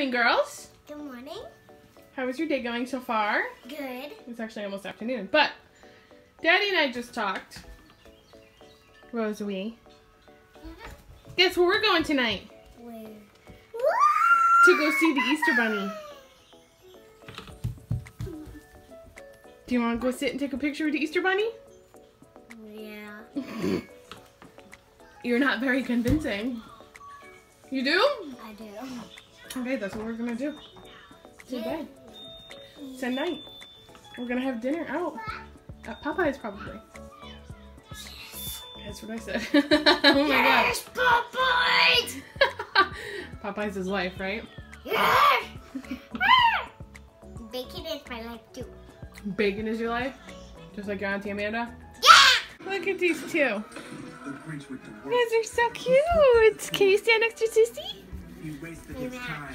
morning, girls. Good morning. How is your day going so far? Good. It's actually almost afternoon, but Daddy and I just talked. Rosalie. Mm-hmm. Guess where we're going tonight? Where? To go see the Easter Bunny. Do you want to go sit and take a picture with the Easter Bunny? Yeah. You're not very convincing. You do? I do. Okay, that's what we're going to do. Today. Yeah. Tonight. We're going to have dinner out. At Popeye's, probably. Yes. That's what I said. Oh my yes, God. Yes, Popeye's! Popeye's is life, right? Yes! Bacon is my life, too. Bacon is your life? Just like your Auntie Amanda? Yeah! Look at these two. Guys are so cute! Can you stand next to Sissy? Look how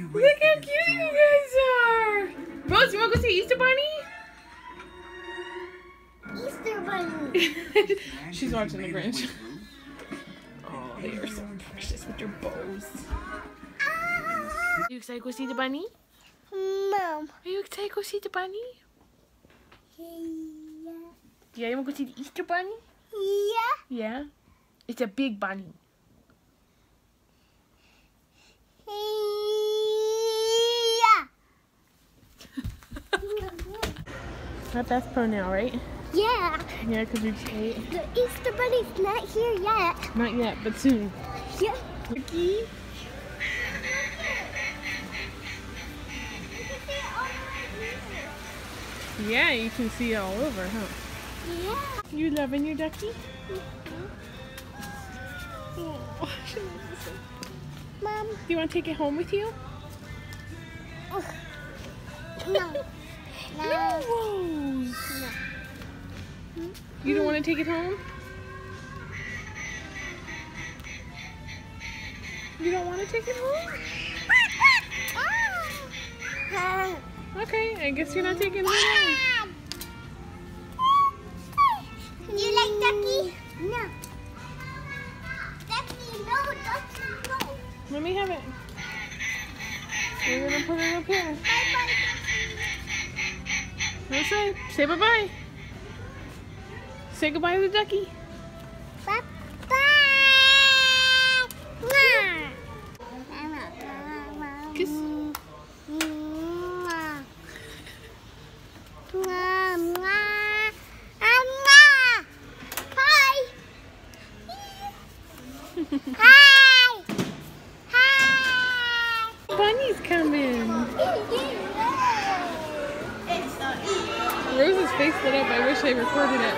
cute you guys are! Rose, you wanna go see Easter Bunny? Easter Bunny! She's watching the Grinch. Oh, they are so precious with their bows. Are you excited to go see the bunny? Mom. Are you excited to go see the bunny? Yeah. Yeah, you want to go see the Easter Bunny? Yeah. Yeah? It's a big bunny. Yeah. Not that for now, right? Yeah. Yeah, because we just ate. The Easter Bunny's not here yet. Not yet, but soon. Yeah. Lucky. Yeah, you can see it all over, huh? Yeah. You loving your ducky? Mm-hmm. Oh, she loves this one. Mom. Do you want to take it home with you? Oh. No. No. No. No. You don't want to take it home? You don't want to take it home? Ah. Okay, I guess you're not taking it home. Do you like Ducky? No. Ducky, no, Ducky, no. Let me have it. We're going to put it up here. Bye-bye, Ducky. Say bye-bye. Say goodbye to the Ducky. Bye-bye. Kiss. Hi! Hi! Bunny's coming! Rose's face lit up. I wish I recorded it.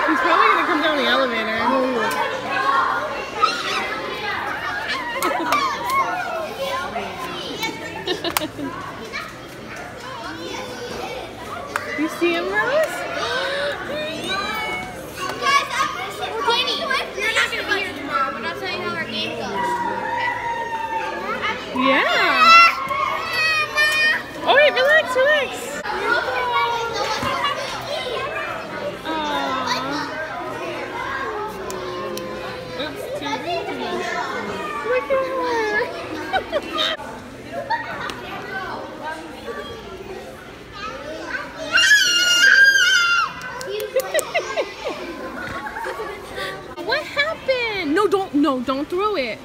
He's probably going to come down the elevator. You see him, Rose? Yeah. All right, relax, relax. Oops, too much. Look at her. What happened? No, don't throw it.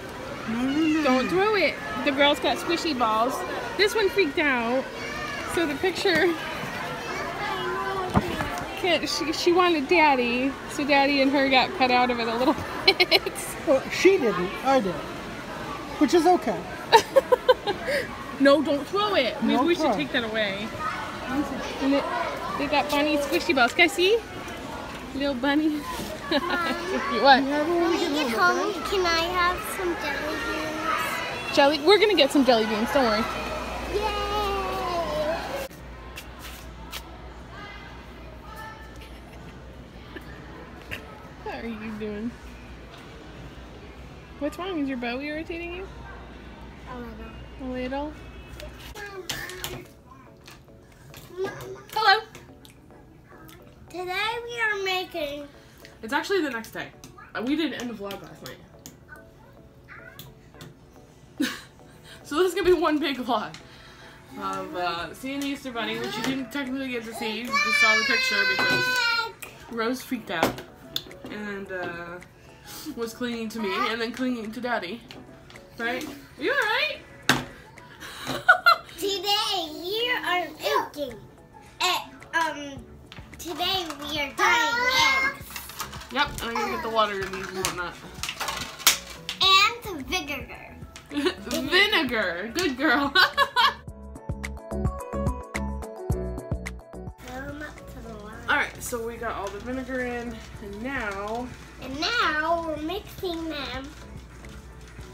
Don't throw it. The girls got squishy balls. This one freaked out. So the picture... She wanted Daddy. So Daddy and her got cut out of it a little bit. Well, she didn't. I did. Which is okay. No, don't throw it. No, we should take that away. And they got bunny squishy balls. Can I see? Little bunny. What? When we get home, can I have some jelly beans? Jelly, we're gonna get some jelly beans, don't worry. Yay! What are you doing? What's wrong? Is your bow irritating you? A little. A little? Mama. Hello! Today we are making... It's actually the next day. We didn't end the vlog last night. So this is going to be one big vlog of seeing the Easter Bunny, which you didn't technically get to see. You just saw the picture because Rose freaked out and was clinging to me and then clinging to Daddy. Right? Are you alright? Today we are dyeing eggs. Yep, and I'm gonna get the water in these and whatnot. And vinegar. Vinegar. Good girl. Alright, so we got all the vinegar in, and now we're mixing them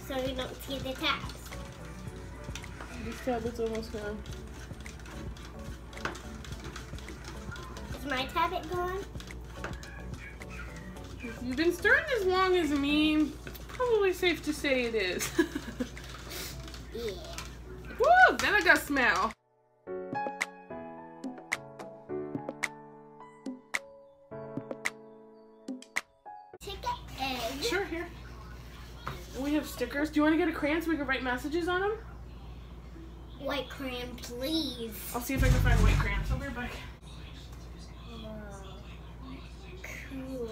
so we don't see the tabs. This tab is almost gone. Is my tab gone? If you've been stirring as long as me, it's probably safe to say it is. Yeah. Woo! Vinegar smell. Take an egg. Sure, here. And we have stickers. Do you want to get a crayon so we can write messages on them? White crayon, please. I'll see if I can find white crayons. I'll be right back. Cool.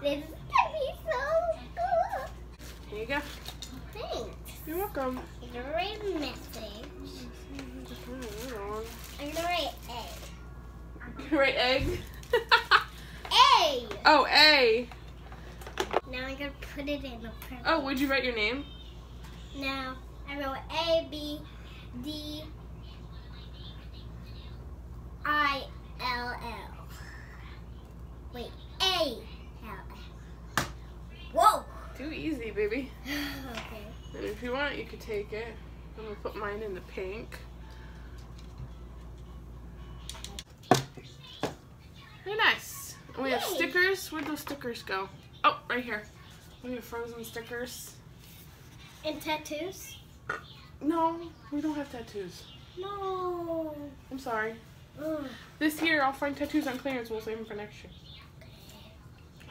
This is gonna be so cool. Here you go. Thanks. You're welcome. I'm gonna write a message. I'm gonna write egg. You're gonna write egg? A! Oh, A! Now I'm gonna put it in a purple. Oh, would you write your name? No. I wrote A, B, D, I, L, L. Wait, A-L-L. Whoa! Too easy, baby. Okay. And if you want, you could take it. I'm gonna put mine in the pink. Very nice. And we have stickers. Where'd those stickers go? Oh, right here. We have frozen stickers. And tattoos? No, we don't have tattoos. No. I'm sorry. Ugh. This year, I'll find tattoos on clearance. We'll save them for next year.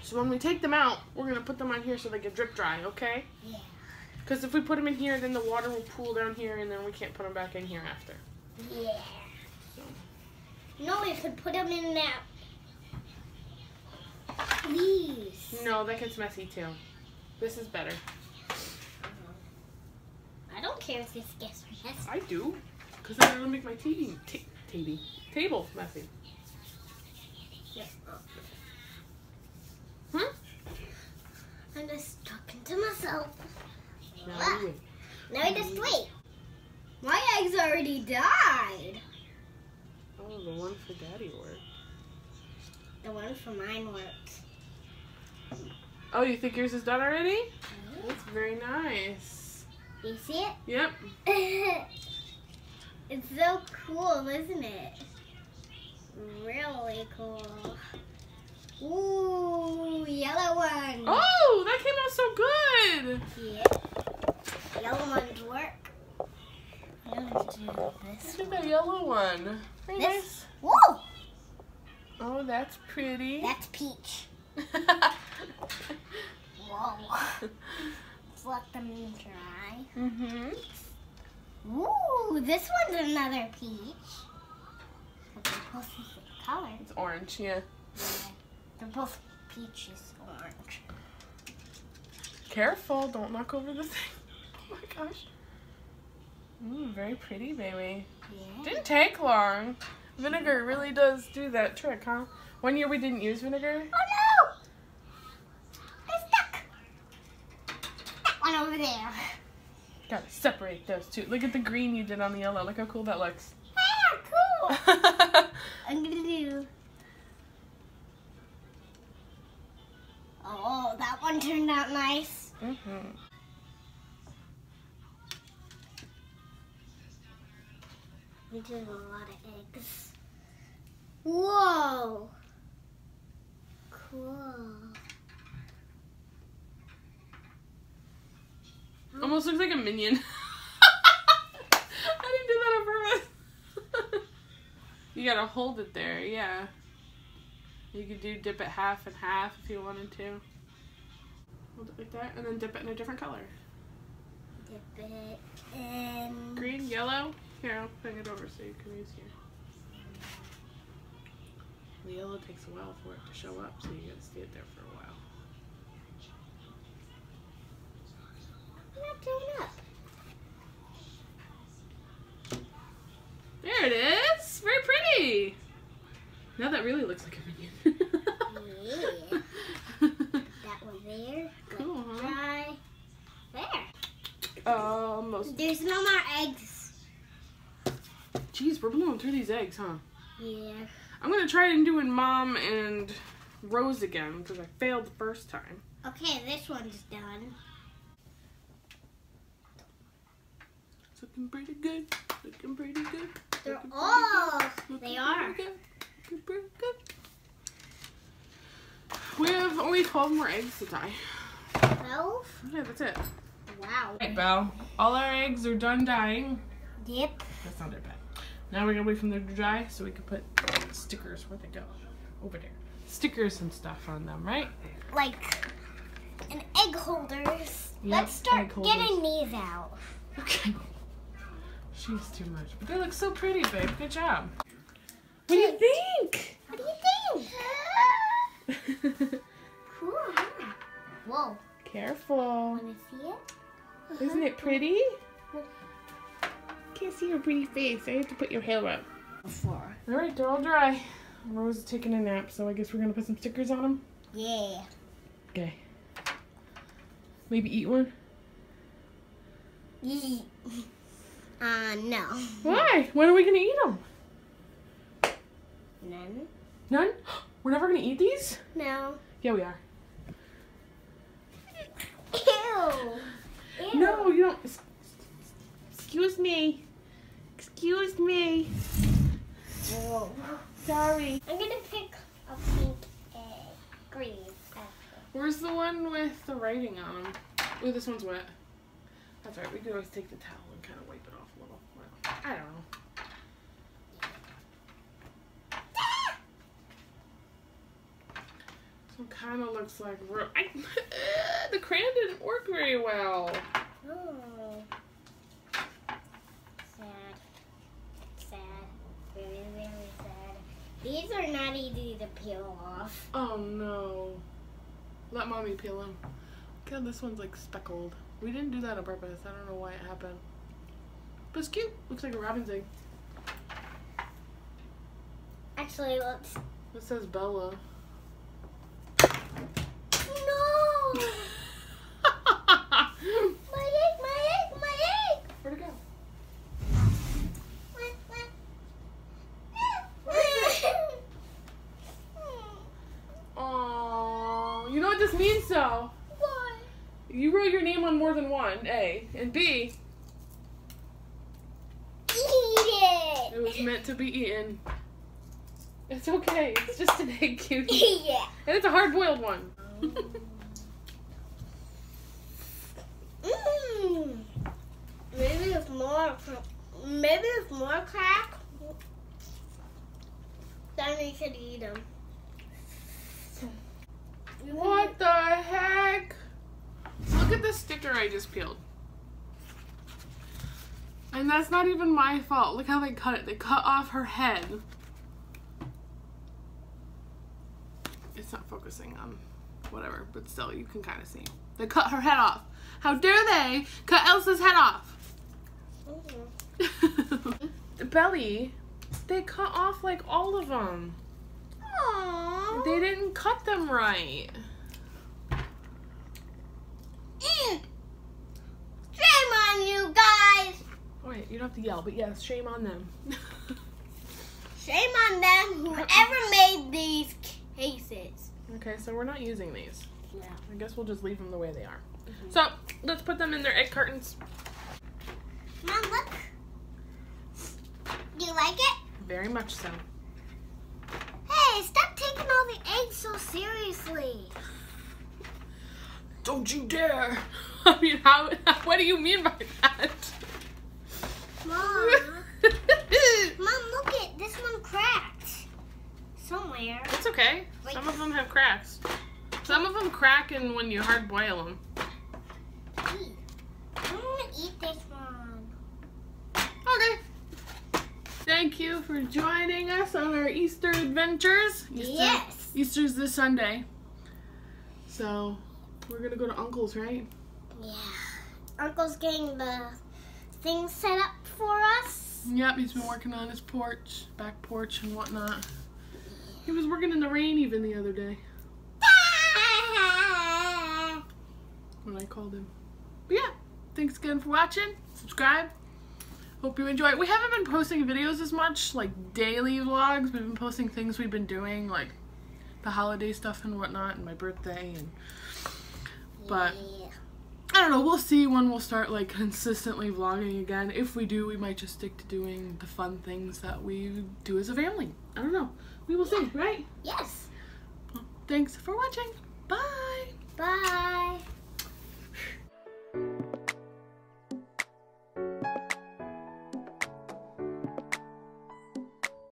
So when we take them out, we're going to put them on here so they can drip dry, okay? Yeah. Because if we put them in here, then the water will pool down here, and then we can't put them back in here after. Yeah. So. No, we could put them in that. Please. No, that gets messy, too. This is better. I don't care if this gets messy. I do. Because then it'll make my table messy. Yeah. I'm just talking to myself. Now I just wait. My eggs already died. Oh, the one for Daddy worked. The one for mine worked. Oh, you think yours is done already? Mm-hmm. That's very nice. You see it? Yep. It's so cool, isn't it? Really cool. Ooh, yellow one. Oh, that came out so good. Yeah. Yellow ones work. I'm going to do this. Look at the yellow one. Pretty nice. Whoa. Oh, that's pretty. That's peach. Whoa. Let's let them dry. Mm-hmm. Ooh, this one's another peach. Okay, what's the color? It's orange, yeah. They're both peaches orange. Careful, don't knock over the thing. Oh my gosh. Ooh, very pretty, baby. Yeah. Didn't take long. Vinegar really does do that trick, huh? One year we didn't use vinegar. Oh no! I stuck! That one over there. Gotta separate those two. Look at the green you did on the yellow. Look how cool that looks. Yeah, cool! I'm gonna do... Oh, that one turned out nice. Mm-hmm. We did a lot of eggs. Whoa! Cool. Almost looks like a minion. I didn't do that on purpose. You gotta hold it there, yeah. You could do dip it half and half if you wanted to. Hold it like that and then dip it in a different color. dip it in. Green, yellow? Here, I'll bring it over so you can use here. The yellow takes a while for it to show up, so you gotta stay there for a while. I'm not showing up. There it is! Very pretty! Now that really looks like a minion. Yeah. That one there. Cool, huh? There. Almost. There's no more eggs. Jeez, we're blowing through these eggs, huh? Yeah. I'm going to try and do Mom and Rose again because I failed the first time. Okay, this one's done. It's looking pretty good. Looking pretty good. They're looking all. Good. They are. Good. Looking pretty good. We have only 12 more eggs to die. 12? Yeah, that's it. Wow. Alright, Belle. All our eggs are done dying. Yep. That's not their bad. Now we're going to wait for them to dry so we can put stickers, where'd they go? Over there. Stickers and stuff on them, right? Like an egg holders. Yep, let's start getting these out. Okay. She's too much. But they look so pretty, babe. Good job. What do you think? What do you think? Cool, huh? Whoa. Careful. Wanna see it? Isn't it pretty? Can't see your pretty face. I have to put your hair up. Before. All right, they're all dry. Rose is taking a nap, so I guess we're gonna put some stickers on them. Yeah. Okay. Maybe eat one. No. Why? When are we gonna eat them? None. None? We're never gonna eat these? No. Yeah, we are. Ew. Ew. No, you don't. Excuse me. Excuse me. Whoa. Sorry. I'm gonna pick a pink egg. Green. Where's the one with the writing on them? Oh, this one's wet. That's right. We could always take the towel and kind of wipe it off a little. Well, I don't know. Ah! So it kind of looks like the crayon didn't work very well. Oh. These are not easy to peel off. Oh no. Let Mommy peel them. Look how this one's like speckled. We didn't do that on purpose. I don't know why it happened. But it's cute. Looks like a robin's egg. Actually, let's. It says Bella. No! My egg! Where'd it go? This means so. Why? You wrote your name on more than one, A. And B. Eat it! It was meant to be eaten. It's okay. It's just an egg cutie. Yeah. And it's a hard-boiled one. Mmm. Maybe it's more crack. Then we could eat them. What the heck? Look at the sticker I just peeled. And that's not even my fault. Look how they cut it. They cut off her head. It's not focusing on whatever, but still, you can kind of see. They cut her head off. How dare they cut Elsa's head off? Mm-hmm. The belly, they cut off like all of them. Aww. They didn't cut them right. Shame on you guys. Wait, you don't have to yell, but yes, shame on them. Shame on them, whoever made these cases. Okay, so we're not using these. Yeah. I guess we'll just leave them the way they are. Mm-hmm. So, let's put them in their egg cartons. Mom, look. Do you like it? Very much so. Hey, stop taking all the eggs so seriously. Don't you dare. I mean, what do you mean by that? Mom. Mom, look at this one cracked somewhere. It's okay. Like, some of them have cracks. Some of them crack when you hard boil them. I'm going to eat thank you for joining us on our Easter adventures. Yes. Easter's this Sunday. So, we're going to go to Uncle's, right? Yeah. Uncle's getting the things set up for us. Yep, he's been working on his porch, back porch and whatnot. He was working in the rain even the other day. When I called him. But yeah, thanks again for watching. Subscribe. Hope you enjoy. We haven't been posting videos as much, like daily vlogs. We've been posting things we've been doing, like the holiday stuff and whatnot, and my birthday. And but I don't know. We'll see when we'll start like consistently vlogging again. If we do, we might just stick to doing the fun things that we do as a family. I don't know. We will see, right? Yes. Well, thanks for watching. Bye. Bye.